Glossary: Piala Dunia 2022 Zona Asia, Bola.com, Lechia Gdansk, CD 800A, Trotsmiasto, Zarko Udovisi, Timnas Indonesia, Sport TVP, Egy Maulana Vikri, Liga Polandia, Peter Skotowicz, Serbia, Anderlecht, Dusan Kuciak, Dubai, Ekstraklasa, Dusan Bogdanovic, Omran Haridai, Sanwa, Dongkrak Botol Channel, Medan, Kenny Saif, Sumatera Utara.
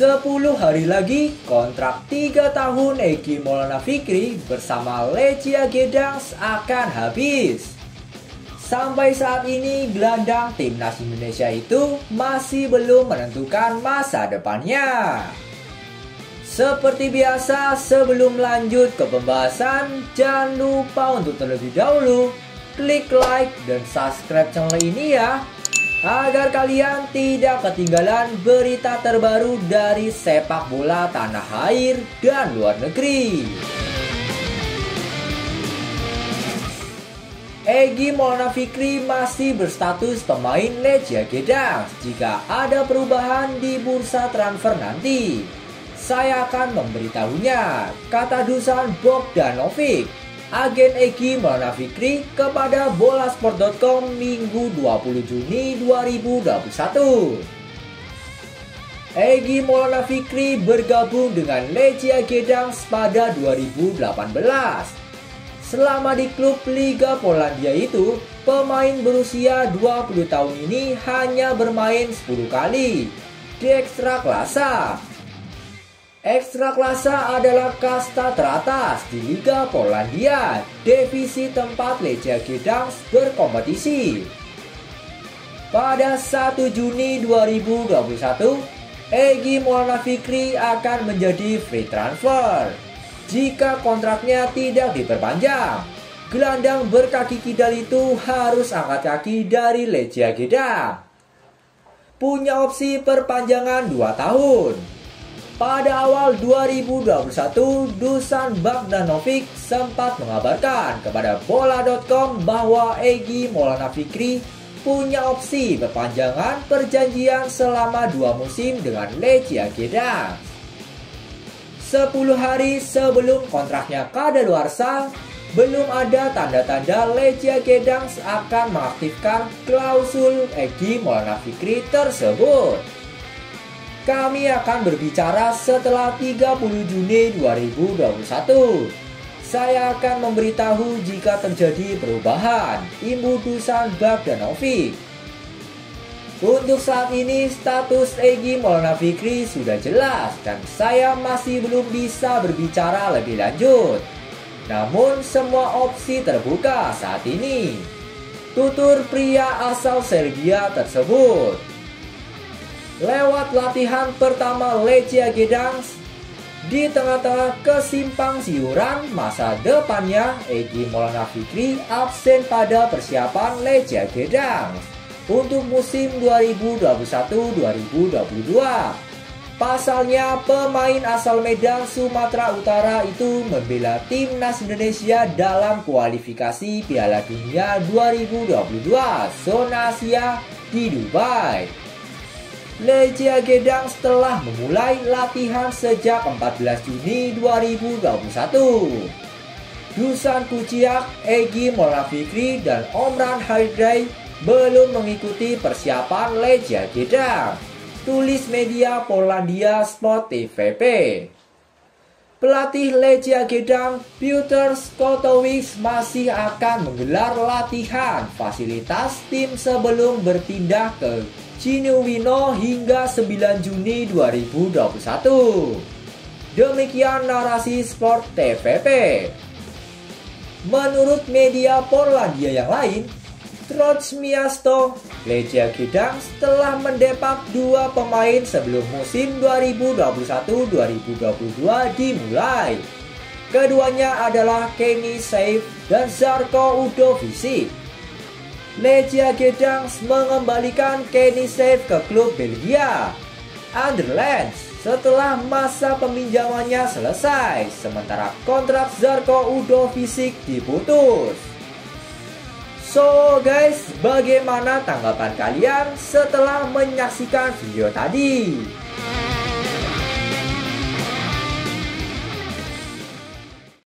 10 hari lagi kontrak 3 tahun Egy Maulana Vikri bersama Lechia Gdansk akan habis. Sampai saat ini gelandang timnas Indonesia itu masih belum menentukan masa depannya. Seperti biasa, sebelum lanjut ke pembahasan, jangan lupa untuk terlebih dahulu klik like dan subscribe channel ini ya, agar kalian tidak ketinggalan berita terbaru dari sepak bola tanah air dan luar negeri. Egy Maulana Vikri masih berstatus pemain Lechia Gdansk jika ada perubahan di bursa transfer nanti. Saya akan memberitahunya, kata Dusan Bogdanovic, agen Egy Maulana Vikri kepada Bola.com Minggu 20 Juni 2021. Egy Maulana Vikri bergabung dengan Lechia Gdansk pada 2018. Selama di klub Liga Polandia itu, pemain berusia 20 tahun ini hanya bermain 10 kali di Ekstraklasa. Ekstraklasa adalah kasta teratas di Liga Polandia, divisi tempat Lechia Gdansk berkompetisi. Pada 1 Juni 2021, Egy Maulana Vikri akan menjadi free transfer jika kontraknya tidak diperpanjang. Gelandang berkaki kidal itu harus angkat kaki dari Lechia Gdansk, punya opsi perpanjangan 2 tahun. Pada awal 2021, Dusan Bogdanovic sempat mengabarkan kepada Bola.com bahwa Egy Maulana Vikri punya opsi perpanjangan perjanjian selama 2 musim dengan Lechia Gdansk. 10 hari sebelum kontraknya kadaluarsa, belum ada tanda-tanda Lechia Gdansk akan mengaktifkan klausul Egy Maulana Vikri tersebut. Kami akan berbicara setelah 30 Juni 2021. Saya akan memberitahu jika terjadi perubahan, imbu Dusan Bogdanovic. Untuk saat ini status Egy Maulana Vikri sudah jelas dan saya masih belum bisa berbicara lebih lanjut. Namun semua opsi terbuka saat ini, tutur pria asal Serbia tersebut. Lewat latihan pertama Lechia Gdansk, di tengah-tengah kesimpang siuran masa depannya, Egy Maulana Vikri absen pada persiapan Lechia Gdansk untuk musim 2021-2022. Pasalnya, pemain asal Medan, Sumatera Utara itu membela timnas Indonesia dalam kualifikasi Piala Dunia 2022 zona Asia di Dubai. Lechia Gdansk telah memulai latihan sejak 14 Juni 2021. Dusan Kuciak, Egy Maulana Vikri, dan Omran Haridai belum mengikuti persiapan Lechia Gdansk, tulis media Polandia Sport TVP. Pelatih Lechia Gdansk, Peter Skotowicz, masih akan menggelar latihan fasilitas tim sebelum bertindak ke Cinuwino hingga 9 Juni 2021. Demikian narasi Sport TVP. Menurut media Polandia yang lain, Trotsmiasto, Lechia Gdansk telah mendepak 2 pemain sebelum musim 2021-2022 dimulai. Keduanya adalah Kenny Saif dan Zarko Udovisi. Lechia Gdansk mengembalikan Kenny Saif ke klub Belgia, Anderlecht, setelah masa peminjamannya selesai, sementara kontrak Zarko Udovisi diputus. So guys, bagaimana tanggapan kalian setelah menyaksikan video tadi?